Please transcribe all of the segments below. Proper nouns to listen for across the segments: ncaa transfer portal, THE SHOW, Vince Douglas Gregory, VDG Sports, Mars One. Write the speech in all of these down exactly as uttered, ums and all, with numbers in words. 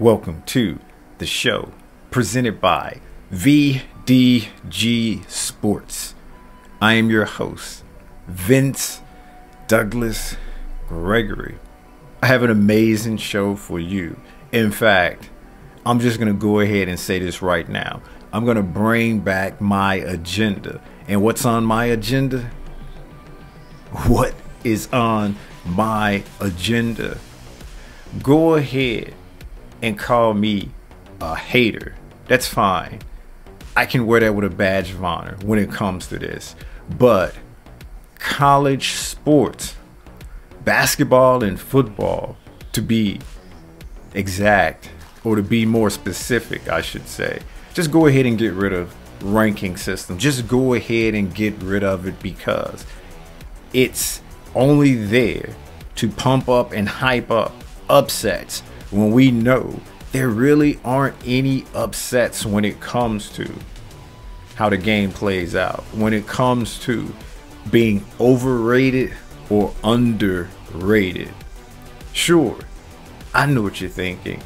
Welcome to the show presented by V D G Sports. I am your host, Vince Douglas Gregory. I have an amazing show for you. In fact, I'm just going to go ahead and say this right now. I'm going to bring back my agenda. And what's on my agenda? What is on my agenda? Go ahead and call me a hater. That's fine. I can wear that with a badge of honor when it comes to this. But college sports, basketball and football to be exact, or to be more specific, I should say, just go ahead and get rid of ranking system. Just go ahead and get rid of it, because it's only there to pump up and hype up upsets, when we know there really aren't any upsets when it comes to how the game plays out, when it comes to being overrated or underrated. Sure, I know what you're thinking,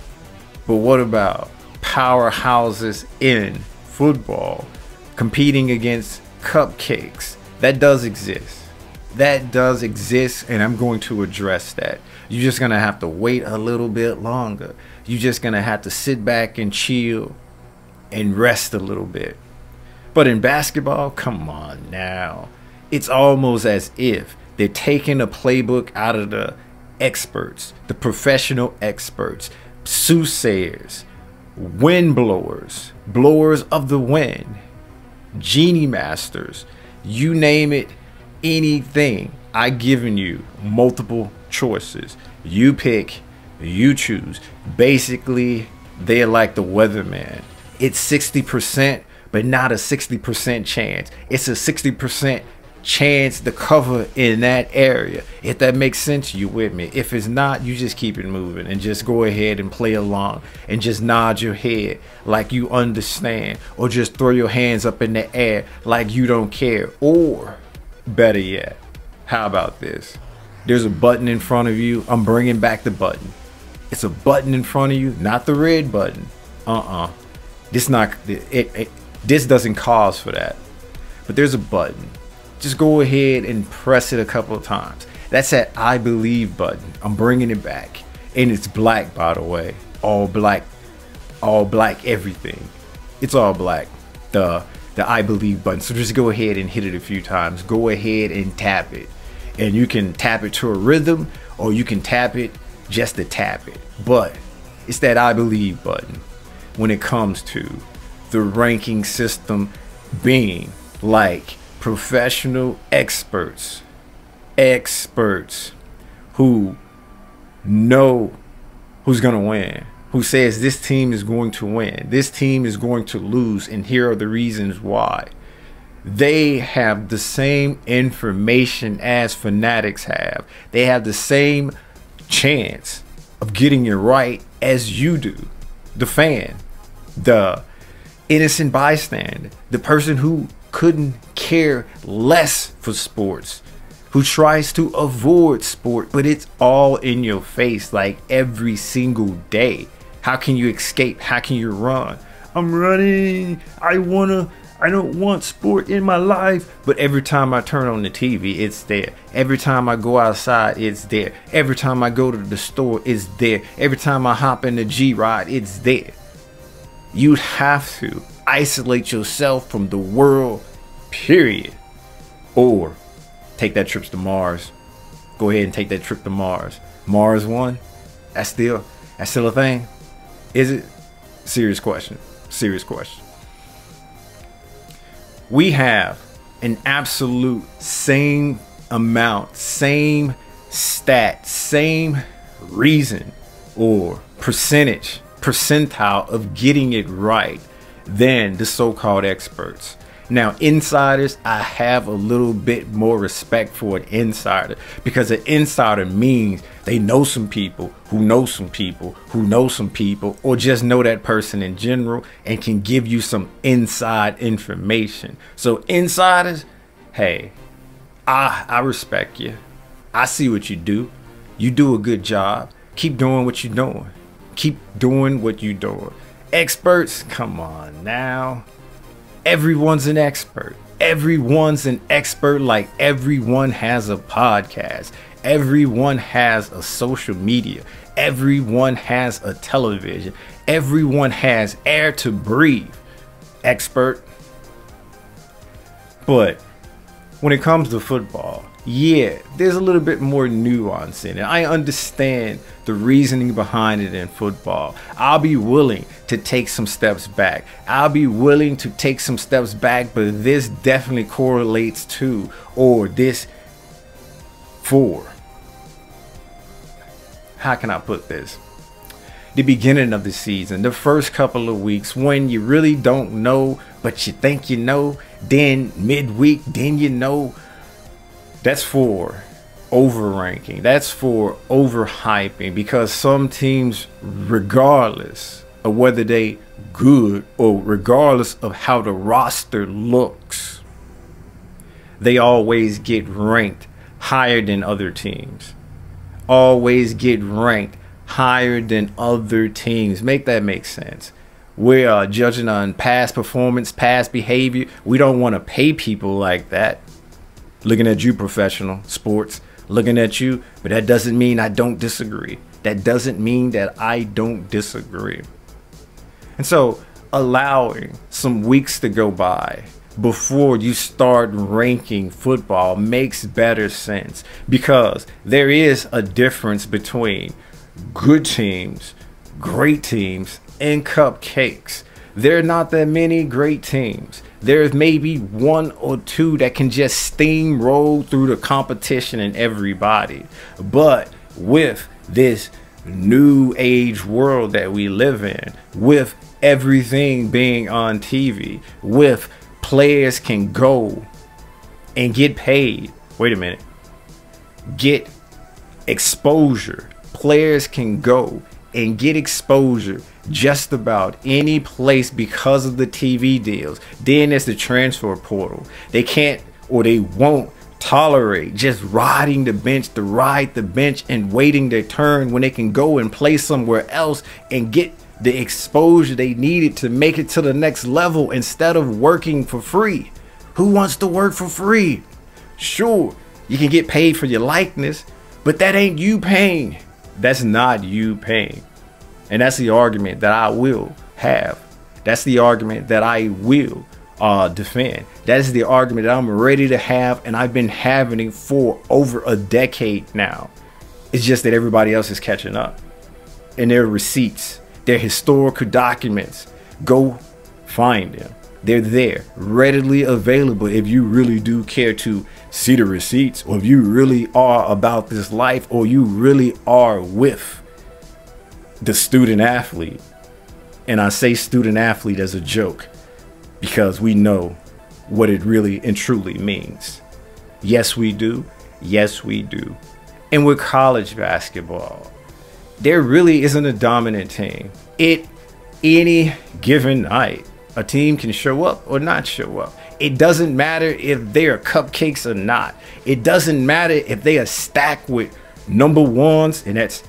but what about powerhouses in football competing against cupcakes? That does exist. That does exist, and I'm going to address that. You're just gonna have to wait a little bit longer. You're just gonna have to sit back and chill and rest a little bit. But in basketball, come on now. It's almost as if they're taking a playbook out of the experts, the professional experts, soothsayers, wind blowers, blowers of the wind, genie masters, you name it. Anything. I given you multiple choices, you pick, you choose. Basically, they're like the weatherman. It's sixty percent, but not a sixty percent chance. It's a sixty percent chance to cover in that area. If that makes sense, you with me. If it's not, you just keep it moving and just go ahead and play along and just nod your head like you understand, or just throw your hands up in the air like you don't care. Or better yet, how about this? There's a button in front of you. I'm bringing back the button. It's a button in front of you, not the red button. Uh-uh. This not it, it. This doesn't cause for that. But there's a button. Just go ahead and press it a couple of times. That's that I believe button. I'm bringing it back, and it's black, by the way. All black, all black. Everything. It's all black. The. The I believe button. So just go ahead and hit it a few times. Go ahead and tap it, and you can tap it to a rhythm, or you can tap it just to tap it. But it's that I believe button when it comes to the ranking system being like professional experts, experts who know who's gonna win, who says this team is going to win, this team is going to lose, and here are the reasons why. They have the same information as fanatics have. They have the same chance of getting it right as you do. The fan, the innocent bystander, the person who couldn't care less for sports, who tries to avoid sport, but it's all in your face like every single day. How can you escape? How can you run? I'm running. I wanna, I don't want sport in my life. But every time I turn on the T V, it's there. Every time I go outside, it's there. Every time I go to the store, it's there. Every time I hop in the G-Ride, it's there. You have to isolate yourself from the world, period. Or take that trip to Mars. Go ahead and take that trip to Mars. Mars One, that's still, that's still a thing. Is it? Serious question. Serious question. We have an absolute same amount, same stat, same reason or percentage, percentile of getting it right than the so-called experts. Now, insiders, I have a little bit more respect for an insider, because an insider means they know some people who know some people who know some people, or just know that person in general, and can give you some inside information. So insiders, hey, I, I respect you. I see what you do. You do a good job. Keep doing what you're doing. Keep doing what you're doing. Experts, come on now. Everyone's an expert. Everyone's an expert, like everyone has a podcast. Everyone has a social media. Everyone has a television. Everyone has air to breathe. Expert. But when it comes to football, yeah, there's a little bit more nuance in it. I understand the reasoning behind it in football. I'll be willing to take some steps back. I'll be willing to take some steps back, but this definitely correlates to, or this for. How can I put this? The beginning of the season, the first couple of weeks when you really don't know, but you think you know, then midweek, then you know. That's for overranking. That's for overhyping, because some teams, regardless of whether they good or regardless of how the roster looks, they always get ranked higher than other teams. Always get ranked higher than other teams. Make that make sense. We are judging on past performance, past behavior. We don't want to pay people like that. Looking at you, professional sports, looking at you, but that doesn't mean I don't disagree. That doesn't mean that I don't disagree. And so allowing some weeks to go by before you start ranking football makes better sense, because there is a difference between good teams, great teams, and cupcakes. There are not that many great teams. There's maybe one or two that can just steamroll through the competition and everybody. But with this new age world that we live in, with everything being on T V, with players can go and get paid. Wait a minute. Get exposure. Players can go and get exposure just about any place because of the T V deals. Then there's the transfer portal. They can't, or they won't tolerate just riding the bench to ride the bench and waiting their turn when they can go and play somewhere else and get the exposure they needed to make it to the next level instead of working for free. Who wants to work for free? Sure, you can get paid for your likeness, but that ain't you paying. That's not you paying. And that's the argument that I will have. That's the argument that I will uh, defend. That is the argument that I'm ready to have, and I've been having it for over a decade now. It's just that everybody else is catching up. And their receipts, their historical documents, go find them. They're there, readily available if you really do care to see the receipts, or if you really are about this life, or you really are with the student athlete. And I say student athlete as a joke, because we know what it really and truly means. Yes, we do. Yes, we do. And with college basketball, there really isn't a dominant team. It, any given night, a team can show up or not show up. It doesn't matter if they are cupcakes or not. It doesn't matter if they are stacked with number ones, and that's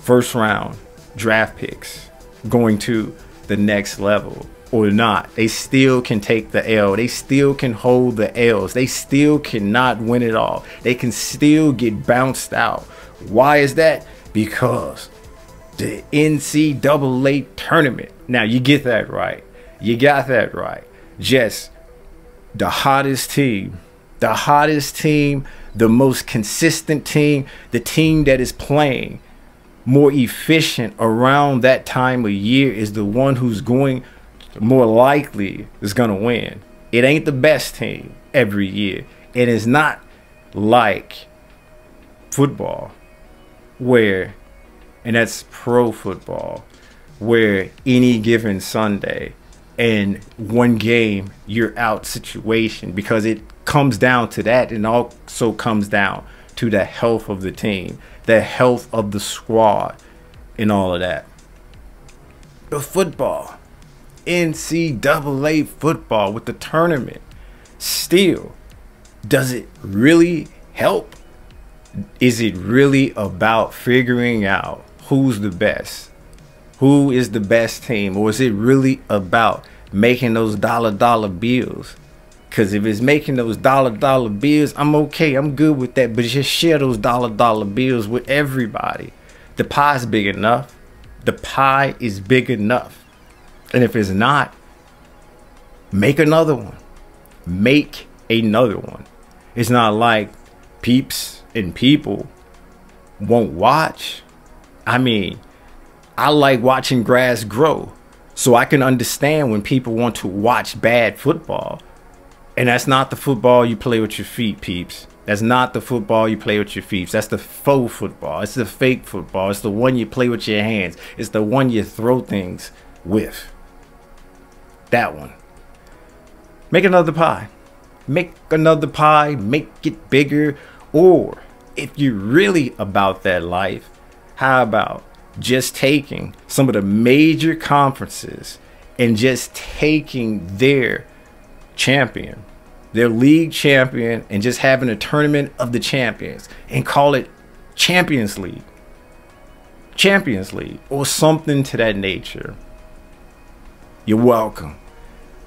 first round draft picks going to the next level or not. They still can take the L. They still can hold the L's. They still cannot win it all. They can still get bounced out. Why is that? Because the N C double A tournament. Now, you get that right. You got that right. Just the hottest team, the hottest team, the most consistent team, the team that is playing more efficient around that time of year is the one who's going more likely is going to win. It ain't the best team every year. It is not like football where, and that's pro football, where any given Sunday and one game you're out situation, because it comes down to that, and also comes down to the health of the team, the health of the squad, and all of that. But football, N C double A football with the tournament, still, does it really help? Is it really about figuring out who's the best? who is the best team? Or is it really about making those dollar dollar bills? Because if it's making those dollar dollar bills, I'm okay. I'm good with that. But just share those dollar dollar bills with everybody. The pie is big enough. The pie is big enough. And if it's not, make another one. Make another one. It's not like peeps and people won't watch. I mean, I like watching grass grow. So I can understand when people want to watch bad football. And that's not the football you play with your feet, peeps. That's not the football you play with your feet. That's the faux football. It's the fake football. It's the one you play with your hands. It's the one you throw things with. That one. Make another pie. Make another pie. Make it bigger. Or if you're really about that life, how about just taking some of the major conferences and just taking their champion, their league champion, and just having a tournament of the champions and call it Champions League, Champions League, or something to that nature. You're welcome.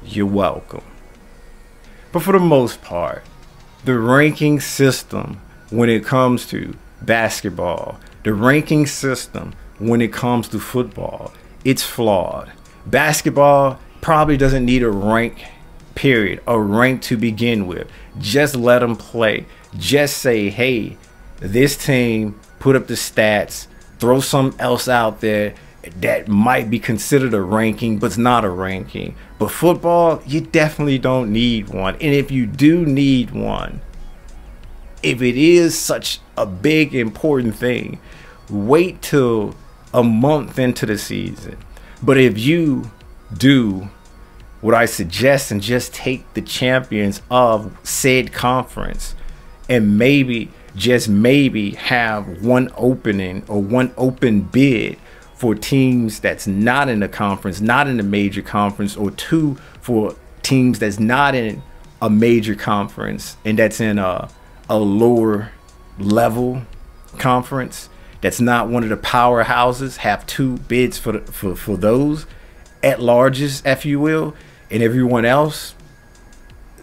You're welcome. But for the most part, the ranking system when it comes to basketball, the ranking system when it comes to football, it's flawed. Basketball probably doesn't need a rank. Period. A rank to begin with. Just let them play. Just say, hey, this team put up the stats, throw something else out there that might be considered a ranking, but it's not a ranking. But football, you definitely don't need one. And if you do need one, if it is such a big, important thing, wait till a month into the season. But if you do what I suggest and just take the champions of said conference and maybe, just maybe, have one opening or one open bid for teams that's not in the conference, not in the major conference, or two for teams that's not in a major conference and that's in a, a lower level conference that's not one of the powerhouses. Have two bids for, the, for, for those at larges, if you will. And everyone else,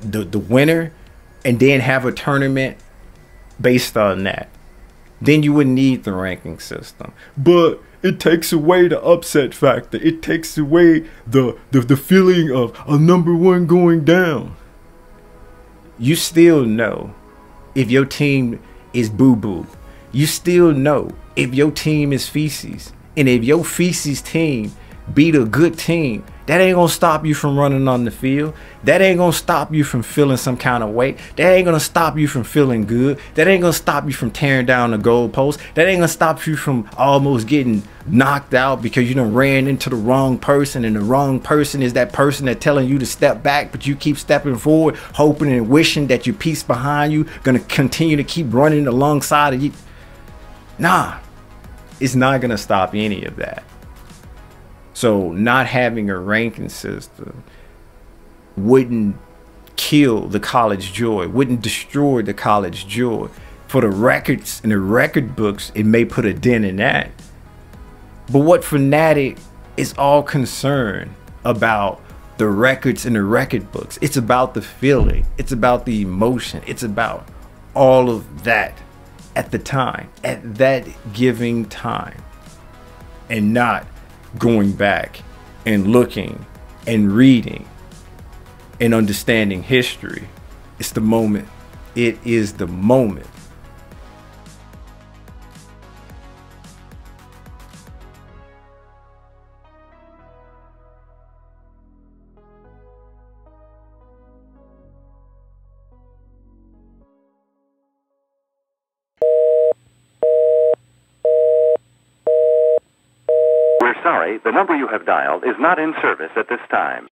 the, the winner, and then have a tournament based on that. Then you wouldn't need the ranking system. But it takes away the upset factor. It takes away the, the, the feeling of a number one going down. You still know if your team is boo-boo. You still know if your team is feces. And if your feces team beat a good team, that ain't gonna stop you from running on the field. That ain't gonna stop you from feeling some kind of weight. That ain't gonna stop you from feeling good. That ain't gonna stop you from tearing down the goalpost. That ain't gonna stop you from almost getting knocked out because you done ran into the wrong person, and the wrong person is that person that telling you to step back, but you keep stepping forward, hoping and wishing that your piece behind you gonna continue to keep running alongside of you. Nah, it's not gonna stop any of that. So not having a ranking system wouldn't kill the college joy, wouldn't destroy the college joy. For the records and the record books, it may put a dent in that. But what Fanatic is all concerned about the records and the record books. It's about the feeling. It's about the emotion. It's about all of that at the time, at that giving time, and not going back and looking and reading and understanding history. It's the moment. It is the moment. Sorry, the number you have dialed is not in service at this time.